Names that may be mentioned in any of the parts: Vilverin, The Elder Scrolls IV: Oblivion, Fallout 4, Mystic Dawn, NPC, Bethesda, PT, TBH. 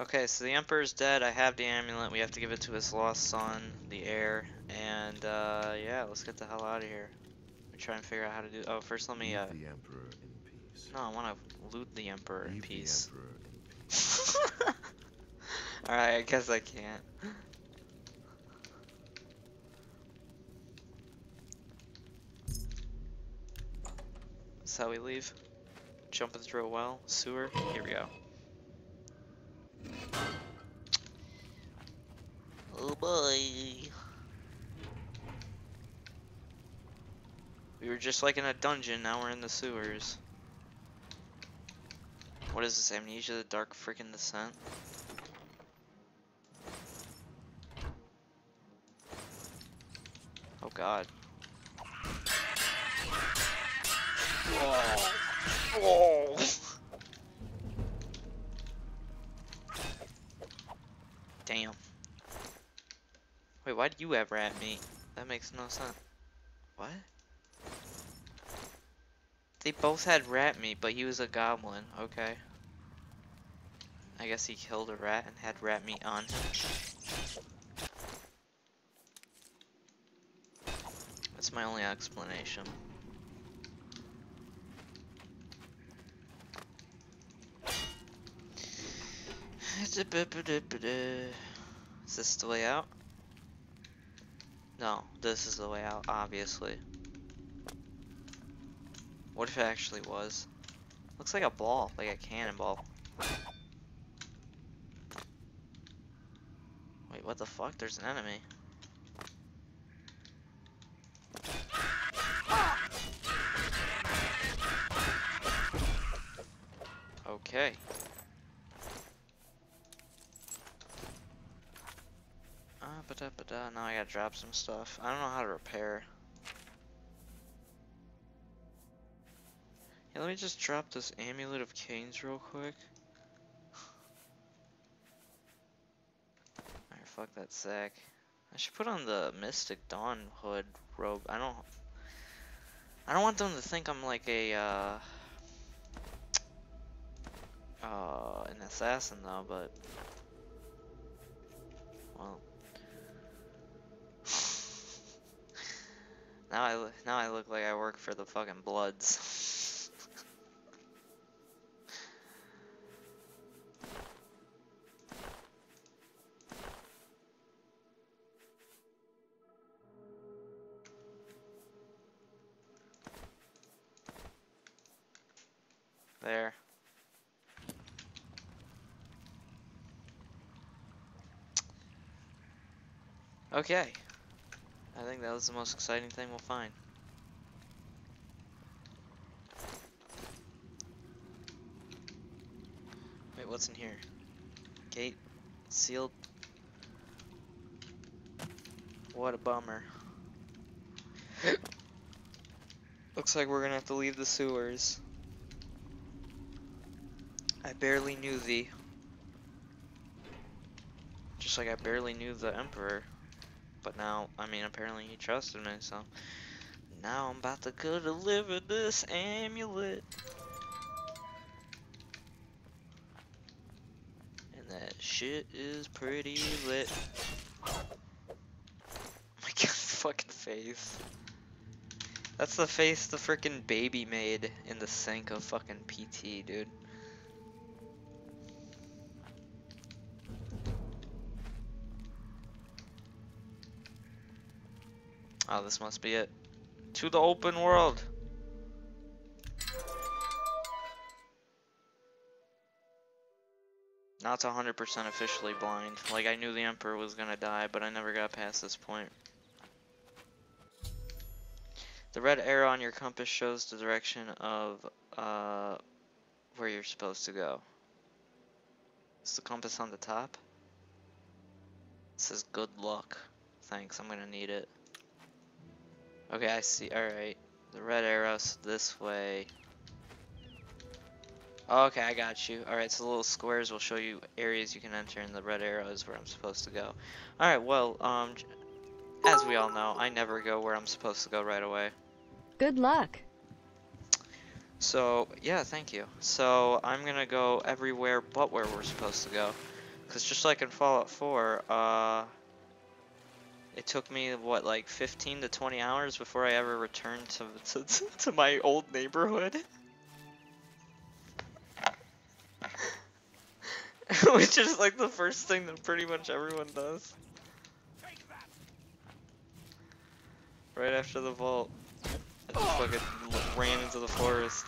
Okay, so the Emperor's dead. I have the amulet. We have to give it to his lost son, the heir. And, yeah, let's get the hell out of here. Let me try and figure out how to do... Oh, first let me, leave the Emperor in peace. No, I want to loot the Emperor in peace. Alright, I guess I can't. That's how we leave. Jumping through a well, sewer. Here we go. Oh boy. We were just like in a dungeon, now we're in the sewers. What is this? Amnesia, the Dark Freaking Descent? Oh god. Whoa. Whoa. Damn. Wait, why do you ever at me? That makes no sense. What? They both had rat meat, but he was a goblin. Okay. I guess he killed a rat and had rat meat on him. That's my only explanation. Is this the way out? No, this is the way out, obviously. What if it actually was? Looks like a ball, like a cannonball. Wait, what the fuck? There's an enemy. Okay. Now I gotta drop some stuff. I don't know how to repair. Yeah, let me just drop this Amulet of Canes real quick. Alright, fuck that sack. I should put on the Mystic Dawn hood robe. I don't want them to think I'm like a an assassin though, but well. Now I look like I work for the fucking Bloods. There. Okay. I think that was the most exciting thing we'll find. Wait, what's in here? Gate sealed. What a bummer. Looks like we're gonna have to leave the sewers. I barely knew thee. Just like I barely knew the Emperor. But now, I mean, apparently he trusted me, so now I'm about to go deliver this amulet. And that shit is pretty lit. Oh my god, fucking face. That's the face the freaking baby made in the sink of fucking PT, dude. Oh, this must be it. To the open world! Now it's 100% officially blind. Like, I knew the Emperor was gonna die, but I never got past this point. The red arrow on your compass shows the direction of, where you're supposed to go. Is the compass on the top? It says good luck. Thanks, I'm gonna need it. Okay, I see. Alright. The red arrow's this way. Okay, I got you. Alright, so the little squares will show you areas you can enter, and the red arrow is where I'm supposed to go. Alright, well, as we all know, I never go where I'm supposed to go right away. Good luck. So, yeah, thank you. So, I'm gonna go everywhere but where we're supposed to go. Because just like in Fallout 4, it took me, what, like 15 to 20 hours before I ever returned to my old neighborhood. Which is like the first thing that pretty much everyone does. Right after the vault, I just fucking ran into the forest.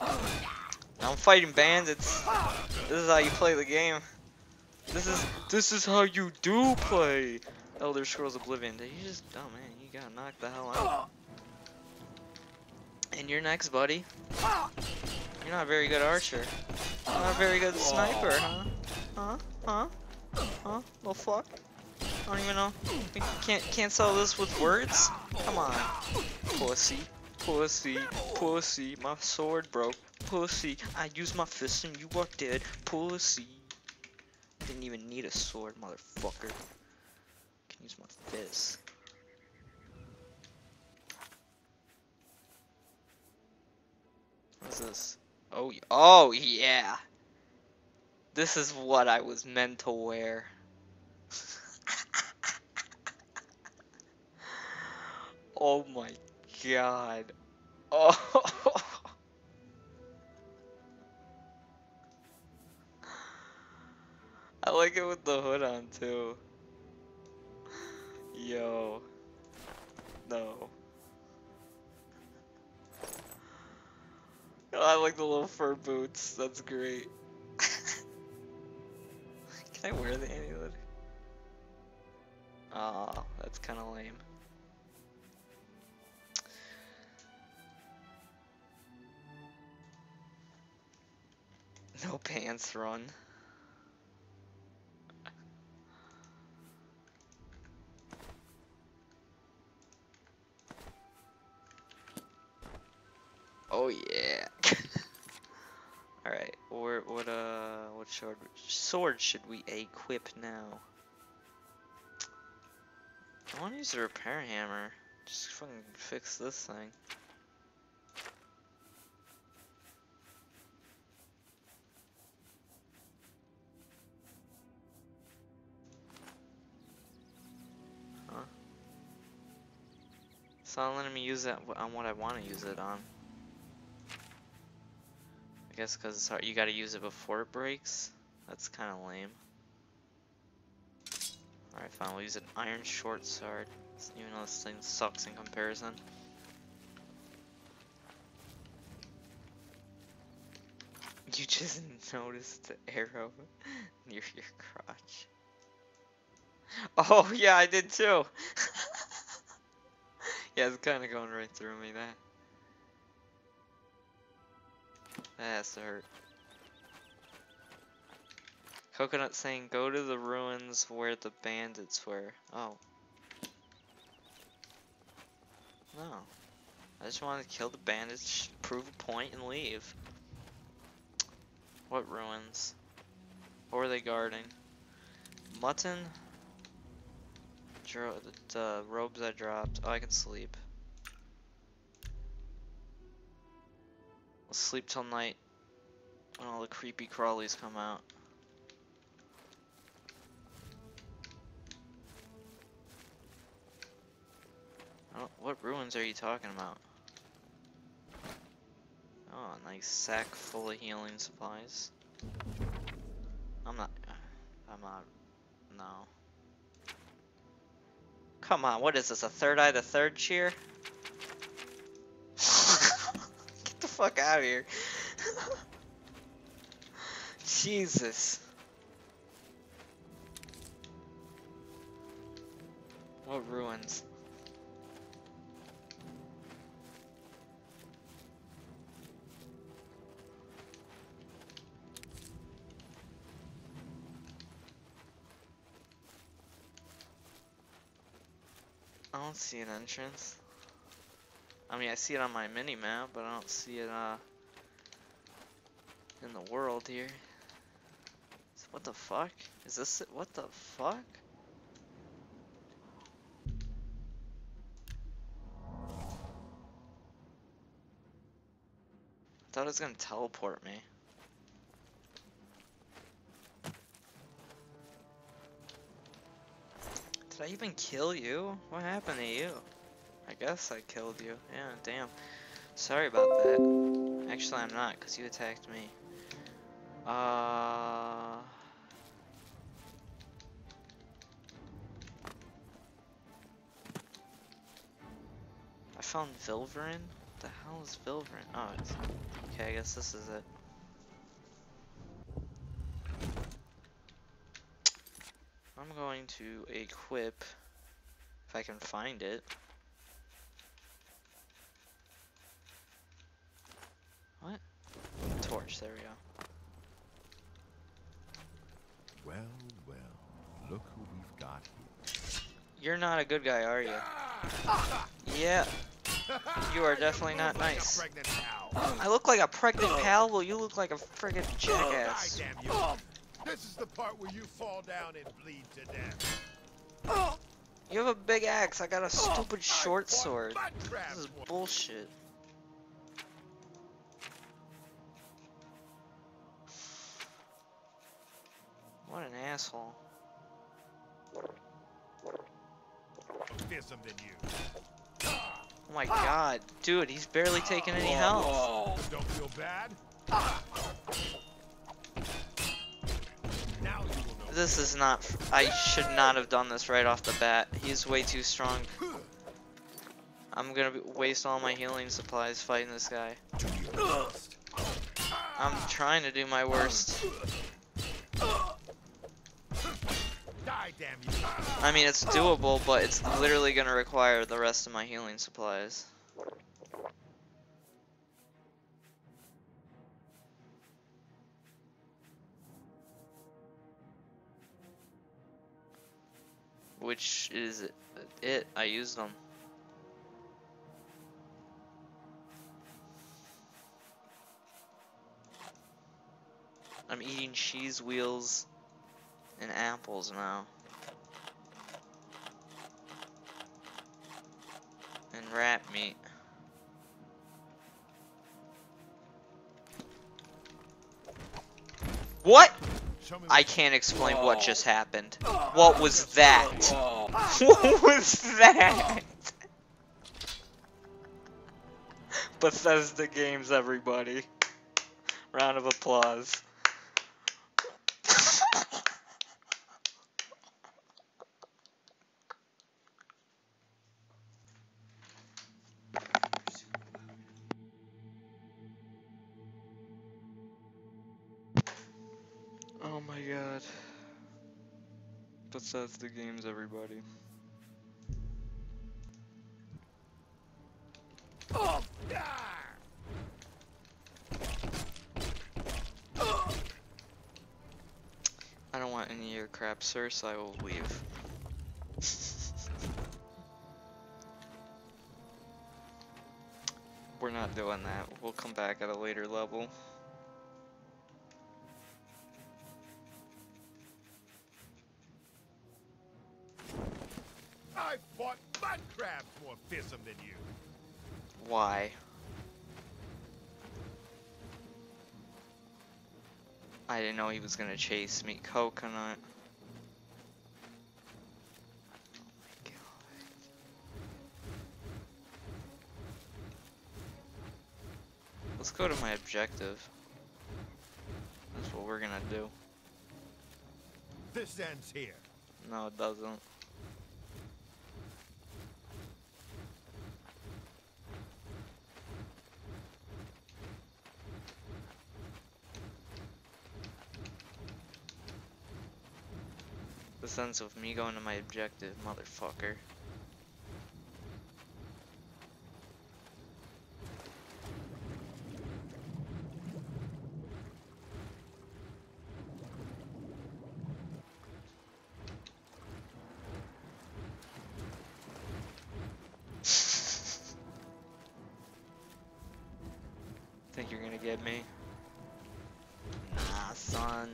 I'm fighting bandits. This is how you play the game. This is how you do play Elder Scrolls Oblivion. You just, oh man, you gotta knock the hell out. And you're next, buddy. You're not a very good archer. You're not a very good sniper, huh? Huh? Little fuck. I don't even know. We can't sell this with words. Come on, pussy. Pussy, my sword broke. Pussy, I used my fist and you are dead. Pussy. Didn't even need a sword, motherfucker. Can use my fist. What's this? Oh yeah. This is what I was meant to wear. Oh my God. Oh. I like it with the hood on too. Yo. No. I like the little fur boots. That's great. Can I wear the amulet? Aw, that's kind of lame. No pants run. Oh yeah. All right. Or what sword should we equip now? I want to use the repair hammer. Just fucking fix this thing. It's not letting me use that on what I want to use it on. I guess because it's hard. You got to use it before it breaks. That's kind of lame. All right, fine. We'll use an iron short sword. Even though this thing sucks in comparison. You just noticed the arrow near your crotch. Oh yeah, I did too. Yeah, it's kind of going right through me, that has to hurt. Coconut saying, go to the ruins where the bandits were. Oh. No. I just wanted to kill the bandits, prove a point, and leave. What ruins? What were they guarding? Mutton? The robes I dropped. Oh, I can sleep. I'll sleep till night when all the creepy crawlies come out. Oh, what ruins are you talking about? Oh, a nice sack full of healing supplies. I'm not. No. Come on, what is this, a third eye to third cheer? Get the fuck out of here. Jesus. What ruins? I don't see an entrance. I mean, I see it on my mini map, but I don't see it in the world here. So what the fuck? Is this it? What the fuck? I thought it was gonna teleport me. Did I even kill you? What happened to you? I guess I killed you. Yeah, damn. Sorry about that. Actually, I'm not, because you attacked me. I found Vilverin? What the hell is Vilverin? Oh, it's... okay, I guess this is it. I'm going to equip, if I can find it. What? Torch, there we go. Well, well, look who we've got here. You're not a good guy, are you? Yeah. You are definitely not nice. I look like a pregnant pal? Well, you look like a friggin' jackass. This is the part where you fall down and bleed to death. You have a big axe. I got a stupid short sword. This is bullshit. What an asshole. Than you. Oh my god, dude, he's barely taking any health. Don't feel bad. Now this is not. I should not have done this right off the bat. He's way too strong. I'm gonna waste all my healing supplies fighting this guy. I'm trying to do my worst. I mean, it's doable, but it's literally gonna require the rest of my healing supplies. Which is it, I used them. I'm eating cheese wheels and apples now. And rat meat. What? I can't explain what just happened. What was that? What was that? Bethesda Games, everybody. Round of applause. That's the games, everybody. Oh, I don't want any of your crap, sir, so I will leave. We're not doing that. We'll come back at a later level. Than you. Why? I didn't know he was gonna chase me. Coconut. Oh my god. Let's go to my objective. That's what we're gonna do. This ends here. No, it doesn't. Sense of me going to my objective, motherfucker. Think you're gonna get me? Nah, son.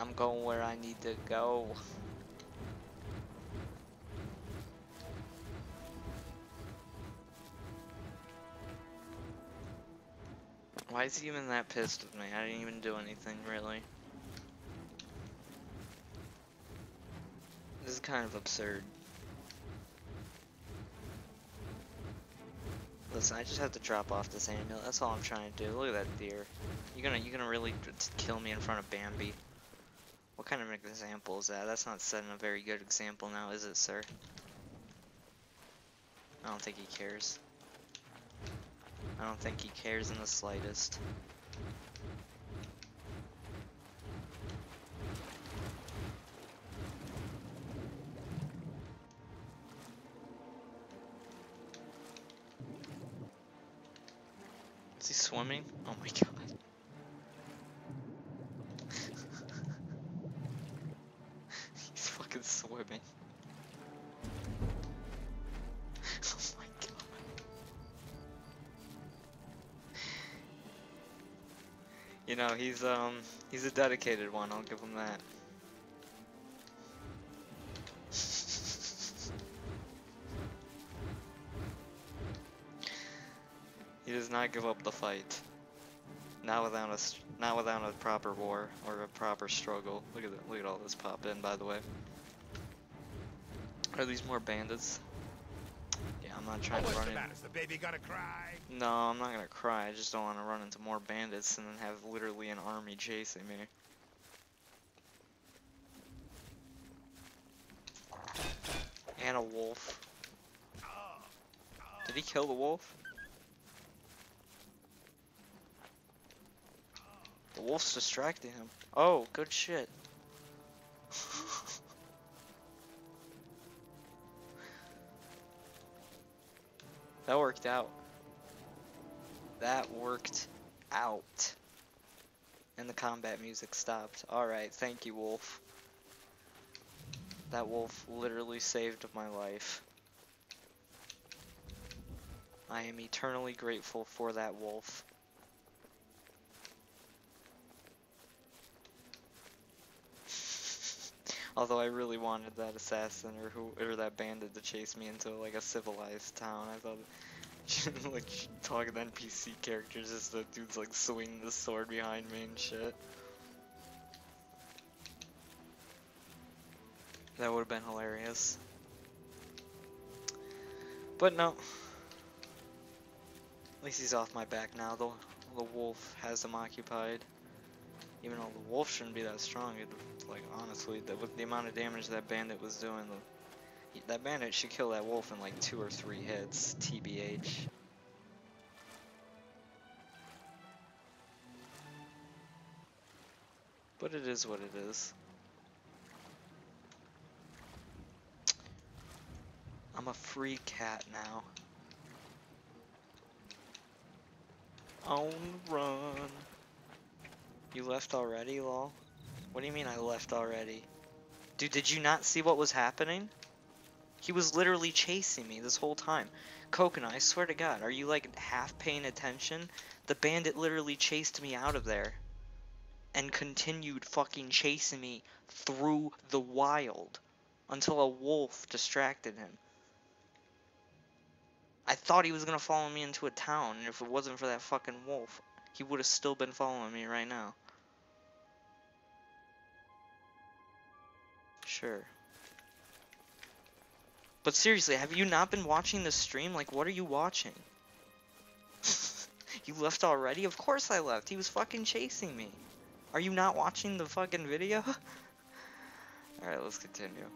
I'm going where I need to go. Why is he even that pissed with me? I didn't even do anything, really. This is kind of absurd. Listen, I just have to drop off this amulet. That's all I'm trying to do. Look at that deer. You're gonna really kill me in front of Bambi. What kind of an example is that? That's not setting a very good example now, is it, sir? I don't think he cares. I don't think he cares in the slightest. Is he swimming? Oh my god. He's fucking swimming. Oh my god. You know, he's a dedicated one, I'll give him that. He does not give up the fight. Not without a proper war or a proper struggle. Look at all this pop in, by the way. Are these more bandits? Yeah, I'm not trying to run in. Is the baby gonna cry? No, I'm not gonna cry. I just don't want to run into more bandits and then have literally an army chasing me. And a wolf. Did he kill the wolf? The wolf's distracting him. Oh, good shit. That worked out. That worked out. And the combat music stopped. Alright, thank you, wolf. That wolf literally saved my life. I am eternally grateful for that wolf. Although I really wanted that assassin or that bandit to chase me into like a civilized town. I thought like talking to NPC characters as the dude's like swinging the sword behind me and shit. That would have been hilarious. But no. At least he's off my back now. The wolf has him occupied. Even though the wolf shouldn't be that strong, like honestly, with the amount of damage that bandit was doing, that bandit should kill that wolf in like 2 or 3 hits, TBH. But it is what it is. I'm a free cat now. On the run. You left already, lol? What do you mean I left already? Dude, did you not see what was happening? He was literally chasing me this whole time. Coconut, I swear to God, are you like half paying attention? The bandit literally chased me out of there. And continued fucking chasing me through the wild. Until a wolf distracted him. I thought he was gonna follow me into a town, and if it wasn't for that fucking wolf, he would have still been following me right now. Sure. But seriously, have you not been watching this stream? Like, what are you watching? You left already? Of course I left. He was fucking chasing me. Are you not watching the fucking video? Alright, let's continue.